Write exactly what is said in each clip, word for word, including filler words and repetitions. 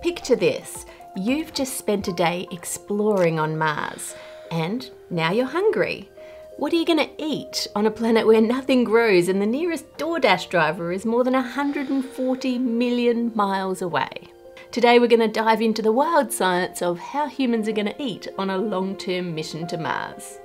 Picture this, you've just spent a day exploring on Mars and now you're hungry. What are you going to eat on a planet where nothing grows and the nearest DoorDash driver is more than one hundred forty million miles away? Today we're going to dive into the wild science of how humans are going to eat on a long-term mission to Mars.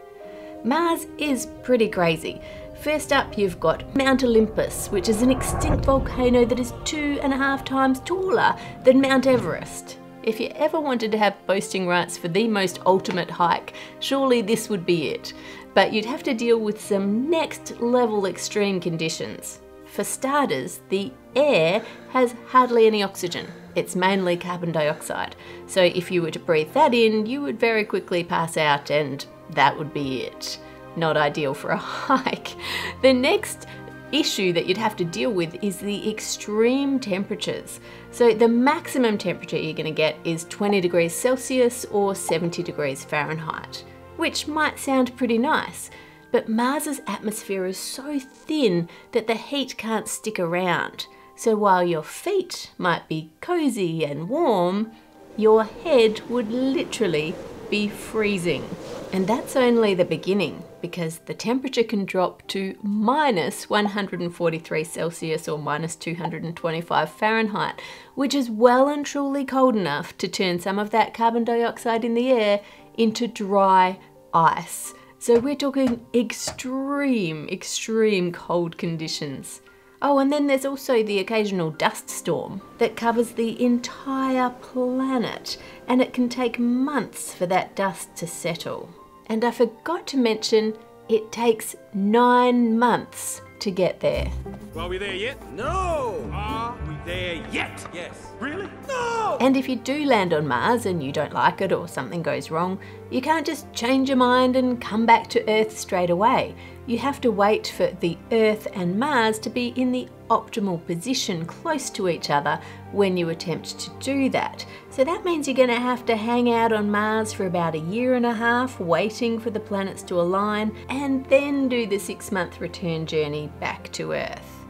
Mars is pretty crazy. First up, you've got Mount Olympus, which is an extinct volcano that is two and a half times taller than Mount Everest. If you ever wanted to have boasting rights for the most ultimate hike, surely this would be it. But you'd have to deal with some next level extreme conditions. For starters, the air has hardly any oxygen. It's mainly carbon dioxide. So if you were to breathe that in, you would very quickly pass out and that would be it. Not ideal for a hike. The next issue that you'd have to deal with is the extreme temperatures. So the maximum temperature you're going to get is twenty degrees Celsius or seventy degrees Fahrenheit, which might sound pretty nice, but Mars's atmosphere is so thin that the heat can't stick around. So while your feet might be cozy and warm, your head would literally be freezing. And that's only the beginning, because the temperature can drop to minus one hundred forty-three Celsius or minus two hundred twenty-five Fahrenheit, which is well and truly cold enough to turn some of that carbon dioxide in the air into dry ice. So we're talking extreme, extreme cold conditions. Oh, and then there's also the occasional dust storm that covers the entire planet, and it can take months for that dust to settle. And I forgot to mention, it takes nine months to get there. Well, are we there yet? No! Are we there yet? Yes. Really? No! And if you do land on Mars and you don't like it or something goes wrong, you can't just change your mind and come back to Earth straight away. You have to wait for the Earth and Mars to be in the optimal position close to each other when you attempt to do that. So that means you're going to have to hang out on Mars for about a year and a half, waiting for the planets to align, and then do the six-month return journey back to Earth.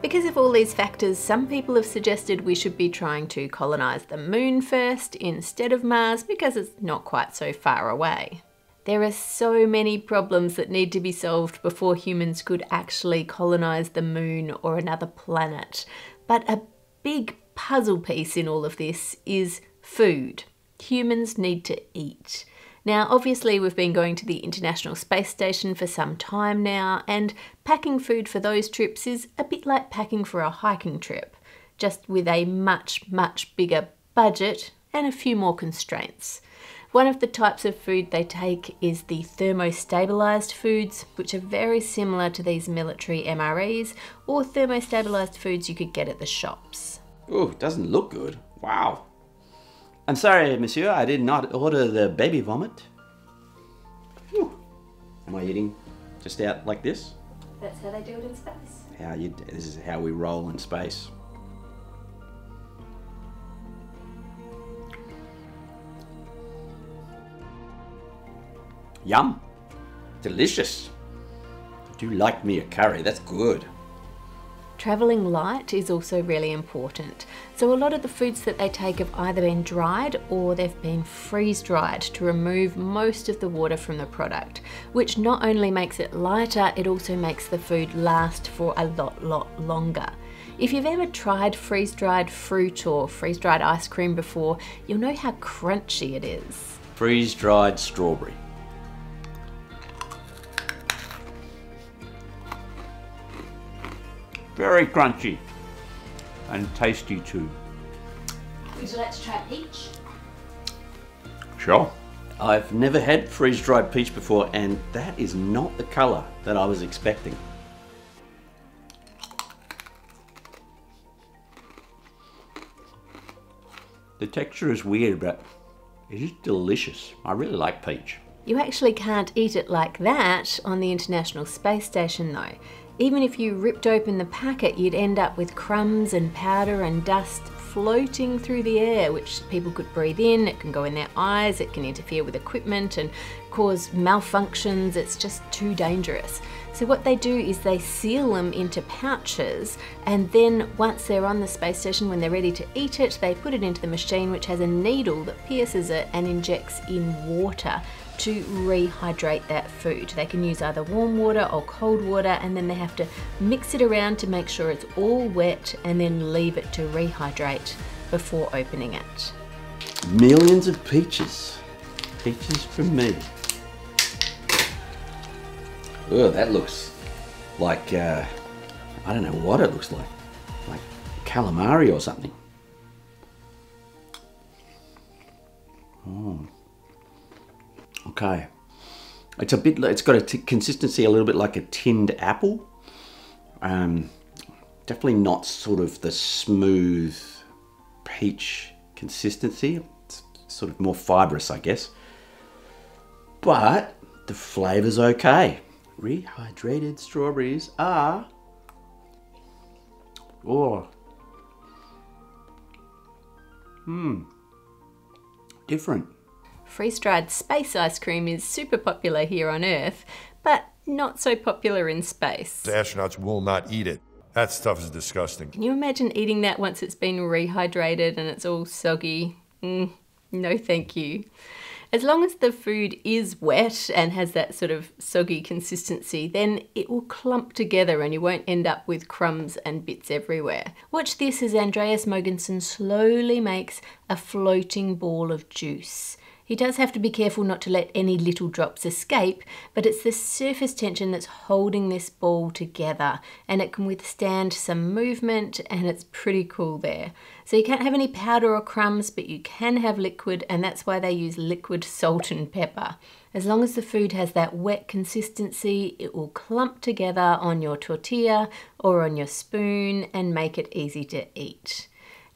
Because of all these factors, some people have suggested we should be trying to colonize the moon first instead of Mars because it's not quite so far away. There are so many problems that need to be solved before humans could actually colonize the moon or another planet. But a big puzzle piece in all of this is food. Humans need to eat. Now, obviously, we've been going to the International Space Station for some time now, and packing food for those trips is a bit like packing for a hiking trip, just with a much, much bigger budget and a few more constraints. One of the types of food they take is the thermostabilized foods, which are very similar to these military M R Es or thermostabilized foods you could get at the shops. Ooh, doesn't look good. Wow. I'm sorry, monsieur, I did not order the baby vomit. Whew. Am I eating just out like this? That's how they do it in space. How you, this is how we roll in space. Yum. Delicious. I do like me a curry, that's good. Travelling light is also really important. So a lot of the foods that they take have either been dried or they've been freeze-dried to remove most of the water from the product, which not only makes it lighter, it also makes the food last for a lot, lot longer. If you've ever tried freeze-dried fruit or freeze-dried ice cream before, you'll know how crunchy it is. Freeze-dried strawberry. Very crunchy and tasty too. Would you like to try peach? Sure. I've never had freeze-dried peach before, and that is not the colour that I was expecting. The texture is weird, but it is delicious. I really like peach. You actually can't eat it like that on the International Space Station though. Even if you ripped open the packet, you'd end up with crumbs and powder and dust floating through the air, which people could breathe in, it can go in their eyes, it can interfere with equipment and cause malfunctions, it's just too dangerous. So what they do is they seal them into pouches, and then once they're on the space station, when they're ready to eat it, they put it into the machine, which has a needle that pierces it and injects in water to rehydrate that food. They can use either warm water or cold water, and then they have to mix it around to make sure it's all wet and then leave it to rehydrate before opening it. Millions of peaches. Peaches from me. Oh, that looks like, uh, I don't know what it looks like. Like calamari or something. Oh. Okay, it's a bit. It's got a t consistency a little bit like a tinned apple. Um, definitely not sort of the smooth peach consistency. It's sort of more fibrous, I guess. But the flavor's okay. Rehydrated strawberries are. Oh. Hmm. Different. Freeze-dried space ice cream is super popular here on Earth, but not so popular in space. The astronauts will not eat it. That stuff is disgusting. Can you imagine eating that once it's been rehydrated and it's all soggy? Mm, no thank you. As long as the food is wet and has that sort of soggy consistency, then it will clump together and you won't end up with crumbs and bits everywhere. Watch this as Andreas Mogensen slowly makes a floating ball of juice. He does have to be careful not to let any little drops escape, but it's the surface tension that's holding this ball together, and it can withstand some movement, and it's pretty cool there. So you can't have any powder or crumbs, but you can have liquid, and that's why they use liquid salt and pepper. As long as the food has that wet consistency, it will clump together on your tortilla or on your spoon and make it easy to eat.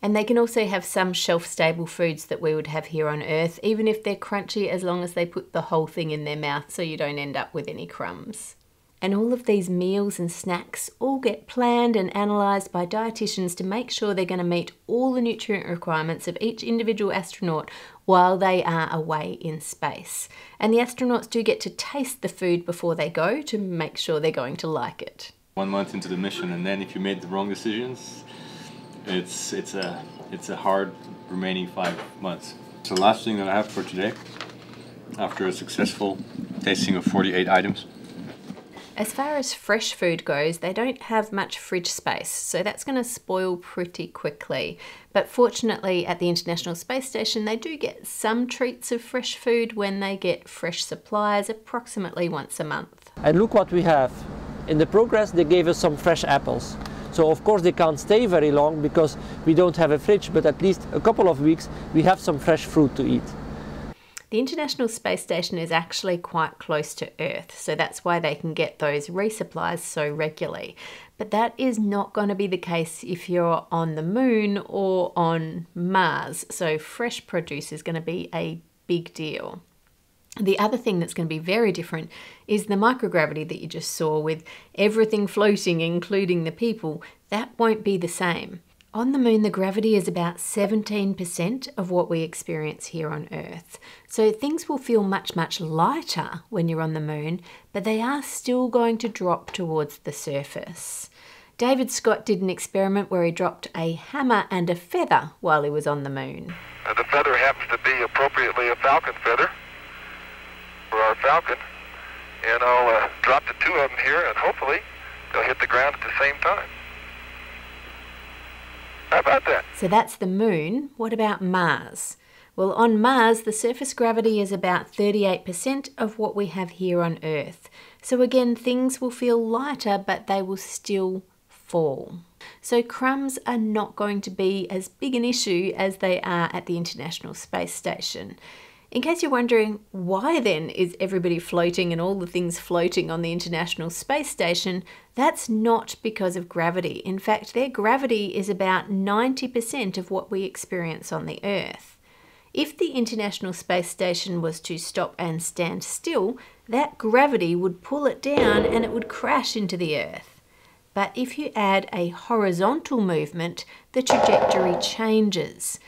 And they can also have some shelf-stable foods that we would have here on Earth, even if they're crunchy, as long as they put the whole thing in their mouth so you don't end up with any crumbs. And all of these meals and snacks all get planned and analysed by dietitians to make sure they're going to meet all the nutrient requirements of each individual astronaut while they are away in space. And the astronauts do get to taste the food before they go to make sure they're going to like it. One month into the mission, and then if you made the wrong decisions, It's it's a it's a hard remaining five months. It's the last thing that I have for today, after a successful tasting of forty-eight items. As far as fresh food goes, they don't have much fridge space, so that's going to spoil pretty quickly. But fortunately, at the International Space Station, they do get some treats of fresh food when they get fresh supplies, approximately once a month. And look what we have. In the progress, they gave us some fresh apples. So of course they can't stay very long because we don't have a fridge, but at least a couple of weeks we have some fresh fruit to eat. The International Space Station is actually quite close to Earth, so that's why they can get those resupplies so regularly. But that is not going to be the case if you're on the Moon or on Mars, so fresh produce is going to be a big deal. The other thing that's going to be very different is the microgravity that you just saw with everything floating, including the people. That won't be the same. On the Moon, the gravity is about seventeen percent of what we experience here on Earth. So things will feel much, much lighter when you're on the Moon, but they are still going to drop towards the surface. David Scott did an experiment where he dropped a hammer and a feather while he was on the Moon. Uh, the feather happens to be appropriately a falcon feather. Our Falcon, and I'll uh, drop the two of them here, and hopefully they'll hit the ground at the same time. How about that? So that's the Moon. What about Mars? Well, on Mars, the surface gravity is about thirty-eight percent of what we have here on Earth. So again, things will feel lighter, but they will still fall. So crumbs are not going to be as big an issue as they are at the International Space Station. In case you're wondering, why then is everybody floating and all the things floating on the International Space Station? That's not because of gravity. In fact, their gravity is about ninety percent of what we experience on the Earth. If the International Space Station was to stop and stand still, that gravity would pull it down and it would crash into the Earth. But if you add a horizontal movement, the trajectory changes.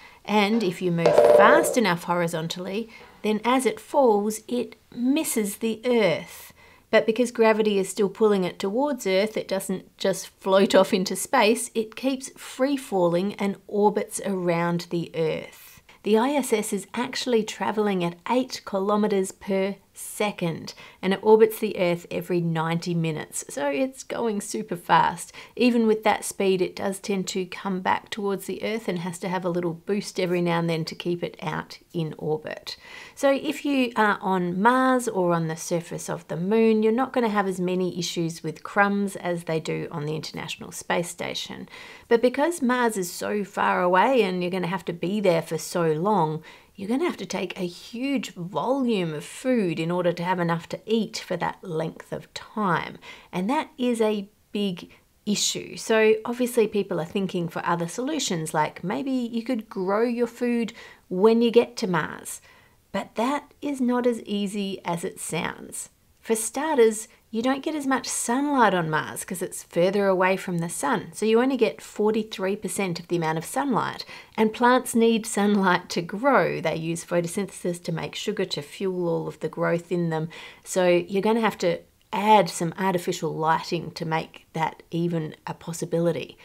And if you move fast enough horizontally, then as it falls, it misses the Earth. But because gravity is still pulling it towards Earth, it doesn't just float off into space, it keeps free-falling and orbits around the Earth. The I S S is actually travelling at eight kilometres per second, and it orbits the Earth every ninety minutes, so it's going super fast. Even with that speed, it does tend to come back towards the Earth and has to have a little boost every now and then to keep it out in orbit. So if you are on Mars or on the surface of the Moon, you're not going to have as many issues with crumbs as they do on the International Space Station. But because Mars is so far away and you're going to have to be there for so long, you're going to have to take a huge volume of food in order to have enough to eat for that length of time. And that is a big issue. So obviously people are thinking for other solutions, like maybe you could grow your food when you get to Mars. But that is not as easy as it sounds. For starters, you don't get as much sunlight on Mars because it's further away from the sun, so you only get forty-three percent of the amount of sunlight. And plants need sunlight to grow. They use photosynthesis to make sugar to fuel all of the growth in them. So you're going to have to add some artificial lighting to make that even a possibility.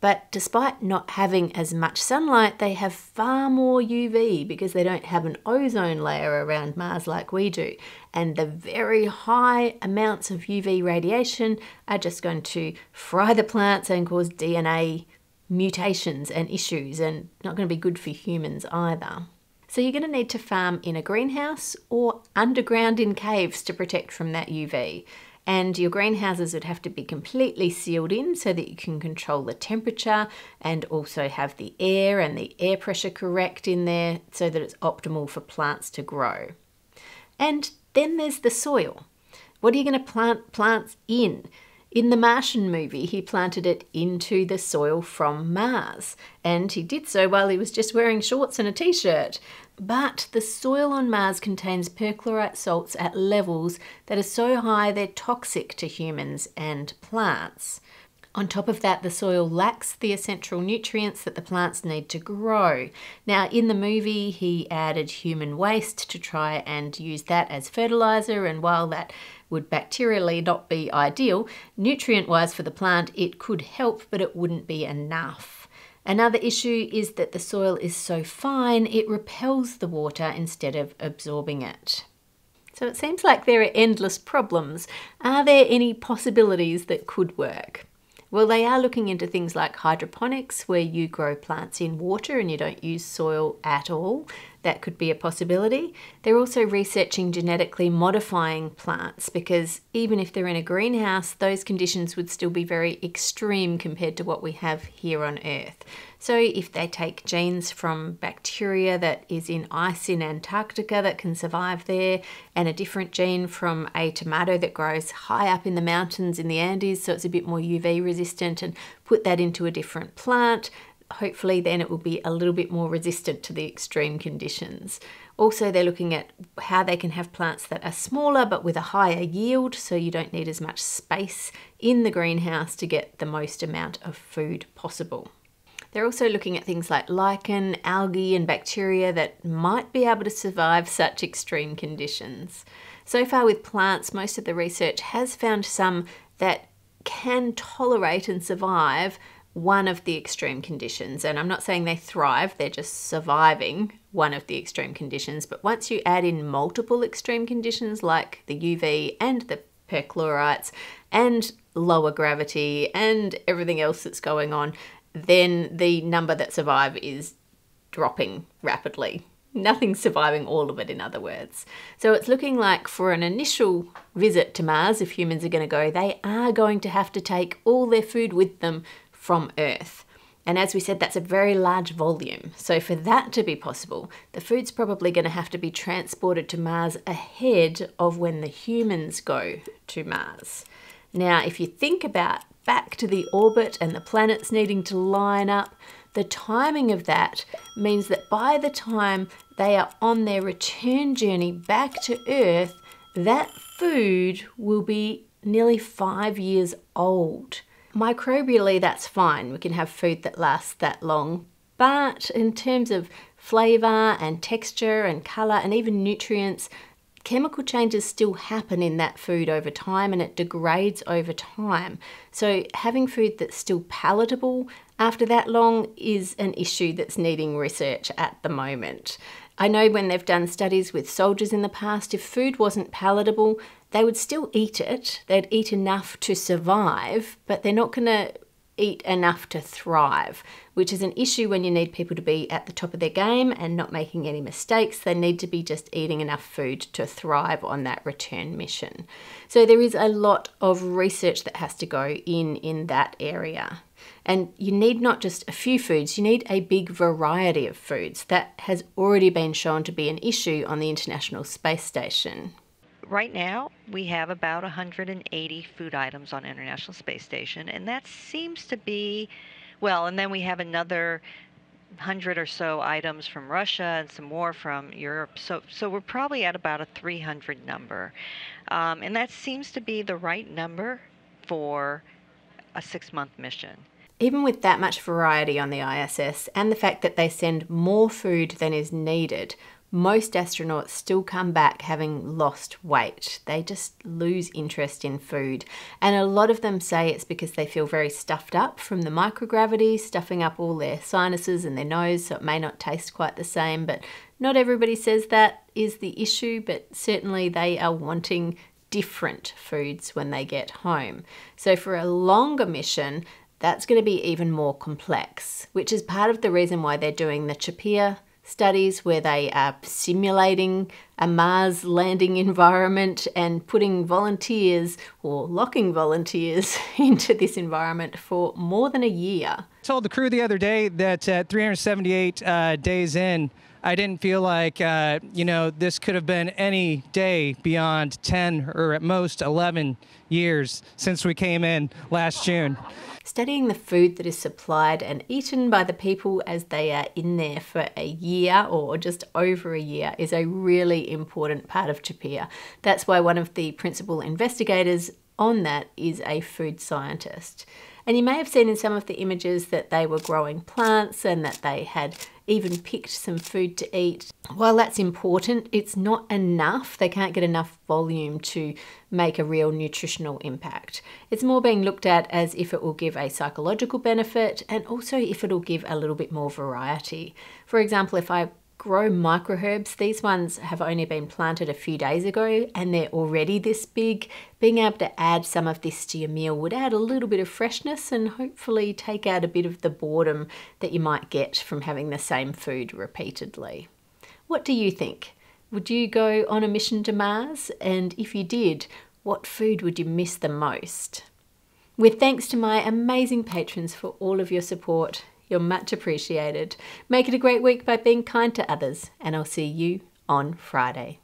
But despite not having as much sunlight, they have far more U V because they don't have an ozone layer around Mars like we do. And the very high amounts of U V radiation are just going to fry the plants and cause D N A mutations and issues, and not going to be good for humans either. So you're going to need to farm in a greenhouse or underground in caves to protect from that U V. And your greenhouses would have to be completely sealed in so that you can control the temperature and also have the air and the air pressure correct in there so that it's optimal for plants to grow. And then there's the soil. What are you going to plant plants in? In the Martian movie, he planted it into the soil from Mars, and he did so while he was just wearing shorts and a t-shirt. But the soil on Mars contains perchlorate salts at levels that are so high they're toxic to humans and plants. On top of that, the soil lacks the essential nutrients that the plants need to grow. Now, in the movie, he added human waste to try and use that as fertilizer, and while that would bacterially not be ideal, nutrient-wise for the plant, it could help, but it wouldn't be enough. Another issue is that the soil is so fine, it repels the water instead of absorbing it. So it seems like there are endless problems. Are there any possibilities that could work? Well, they are looking into things like hydroponics, where you grow plants in water and you don't use soil at all. That could be a possibility. They're also researching genetically modifying plants, because even if they're in a greenhouse, those conditions would still be very extreme compared to what we have here on Earth. So if they take genes from bacteria that is in ice in Antarctica that can survive there, and a different gene from a tomato that grows high up in the mountains in the Andes, so it's a bit more U V resistant, and put that into a different plant, hopefully then it will be a little bit more resistant to the extreme conditions. Also, they're looking at how they can have plants that are smaller but with a higher yield, so you don't need as much space in the greenhouse to get the most amount of food possible. They're also looking at things like lichen, algae and bacteria that might be able to survive such extreme conditions. So far with plants, most of the research has found some that can tolerate and survive one of the extreme conditions, and I'm not saying they thrive, they're just surviving one of the extreme conditions. But once you add in multiple extreme conditions like the U V and the perchlorates and lower gravity and everything else that's going on, then the number that survive is dropping rapidly. Nothing's surviving all of it, in other words. So it's looking like for an initial visit to Mars, if humans are going to go, they are going to have to take all their food with them from Earth. And as we said, that's a very large volume. So for that to be possible, the food's probably going to have to be transported to Mars ahead of when the humans go to Mars. Now, if you think about back to the orbit and the planets needing to line up, the timing of that means that by the time they are on their return journey back to Earth, that food will be nearly five years old. Microbially, that's fine. We can have food that lasts that long. But in terms of flavour and texture and colour and even nutrients. Chemical changes still happen in that food over time, and it degrades over time. So having food that's still palatable after that long is an issue that's needing research at the moment. I know when they've done studies with soldiers in the past, if food wasn't palatable, they would still eat it. They'd eat enough to survive, but they're not going to eat enough to thrive, which is an issue when you need people to be at the top of their game and not making any mistakes. They need to be just eating enough food to thrive on that return mission. So there is a lot of research that has to go in in that area. And you need not just a few foods, you need a big variety of foods. That has already been shown to be an issue on the International Space Station. Right now, we have about one hundred eighty food items on International Space Station, and that seems to be, well, and then we have another one hundred or so items from Russia and some more from Europe. So, so we're probably at about a three hundred number, um, and that seems to be the right number for a six-month mission. Even with that much variety on the I S S and the fact that they send more food than is needed, most astronauts still come back having lost weight. They just lose interest in food. And a lot of them say it's because they feel very stuffed up from the microgravity, stuffing up all their sinuses and their nose, so it may not taste quite the same. But not everybody says that is the issue, but certainly they are wanting different foods when they get home. So for a longer mission, that's going to be even more complex, which is part of the reason why they're doing the CHAPEA studies, where they are simulating a Mars landing environment and putting volunteers or locking volunteers into this environment for more than a year. I told the crew the other day that at three hundred seventy-eight uh, days in, I didn't feel like, uh, you know, this could have been any day beyond ten or at most eleven years since we came in last June. Studying the food that is supplied and eaten by the people as they are in there for a year or just over a year is a really important part of CHAPEA. That's why one of the principal investigators on that is a food scientist. And you may have seen in some of the images that they were growing plants and that they had even picked some food to eat. While that's important, it's not enough. They can't get enough volume to make a real nutritional impact. It's more being looked at as if it will give a psychological benefit and also if it'll give a little bit more variety. For example, if I grow microherbs, these ones have only been planted a few days ago and they're already this big. Being able to add some of this to your meal would add a little bit of freshness and hopefully take out a bit of the boredom that you might get from having the same food repeatedly. What do you think? Would you go on a mission to Mars? And if you did, what food would you miss the most? With thanks to my amazing patrons for all of your support. You're much appreciated. Make it a great week by being kind to others, and I'll see you on Friday.